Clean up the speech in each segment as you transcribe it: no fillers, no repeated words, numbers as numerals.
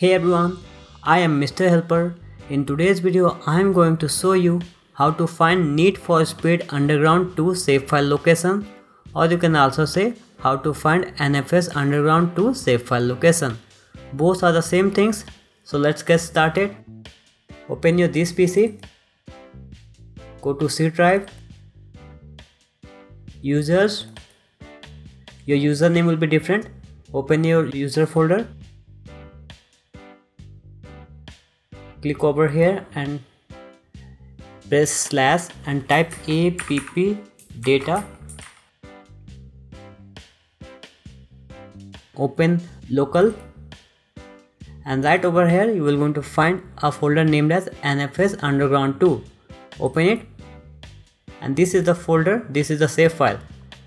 Hey everyone, I am Mr. Helper. In today's video, I am going to show you how to find Need for Speed Underground 2 save file location, or you can also say how to find NFS Underground 2 save file location. Both are the same things, so let's get started. Open your this PC, go to C drive, users, your username will be different, open your user folder, click over here and press slash and type app data. Open local and right over here you will going to find a folder named as NFS Underground 2. Open it and this is the folder, this is the save file.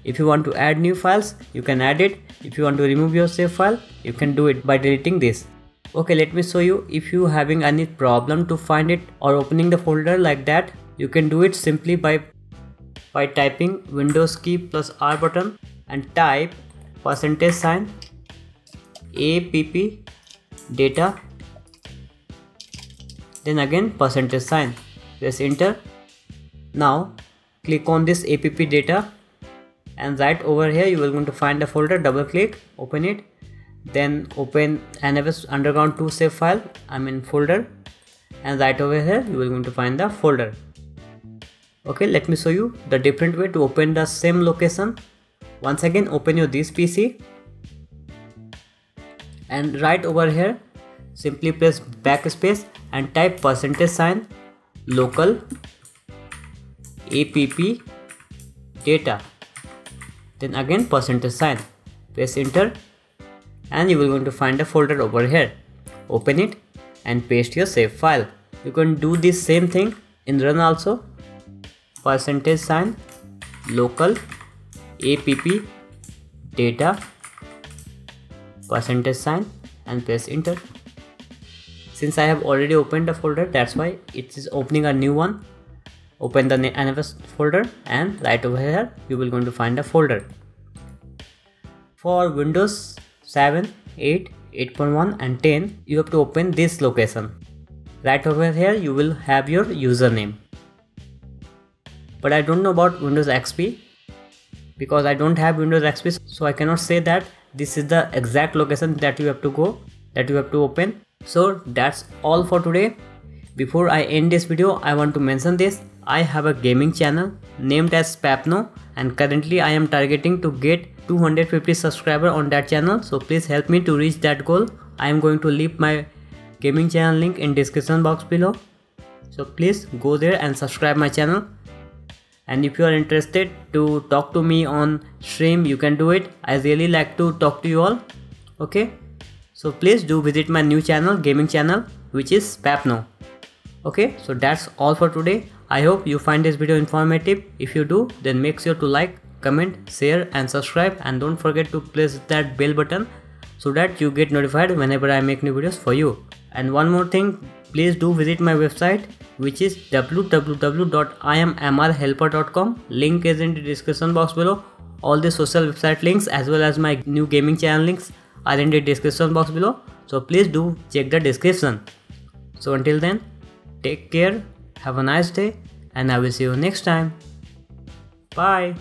If you want to add new files you can add it, if you want to remove your save file you can do it by deleting this. Okay, let me show you. If you having any problem to find it or opening the folder like that, you can do it simply by typing Windows key plus R button and type %app data, then again %, press enter. Now click on this app data and right over here you will going to find the folder, double click, open it. Then open NFS Underground 2 save file, folder, and right over here you will going to find the folder. Okay, let me show you the different way to open the same location. Once again open your this PC and right over here simply press backspace and type %local app data, then again %, press enter. And you will going to find a folder over here. Open it and paste your save file. You can do this same thing in run also. %local app data, %, and press enter. Since I have already opened a folder, that's why it is opening a new one. Open the NFS folder and right over here you will going to find a folder. For Windows 7, 8, 8.1 and 10, you have to open this location. Right over here you will have your username. But I don't know about Windows XP because I don't have Windows XP, so I cannot say that this is the exact location that you have to go, that you have to open. So that's all for today. Before I end this video, I want to mention this. I have a gaming channel named as Spapno and currently I am targeting to get 250 subscribers on that channel, so please help me to reach that goal. I am going to leave my gaming channel link in description box below, so please go there and subscribe my channel. And if you are interested to talk to me on stream, you can do it. I really like to talk to you all. Okay, so please do visit my new channel, gaming channel, which is Spapno. Okay, so that's all for today. I hope you find this video informative. If you do, then make sure to like, comment, share and subscribe, and don't forget to press that bell button so that you get notified whenever I make new videos for you. And one more thing, please do visit my website, which is www.imrhelper.com. Link is in the description box below. All the social website links as well as my new gaming channel links are in the description box below, so please do check the description. So until then, take care, have a nice day, and I will see you next time. Bye.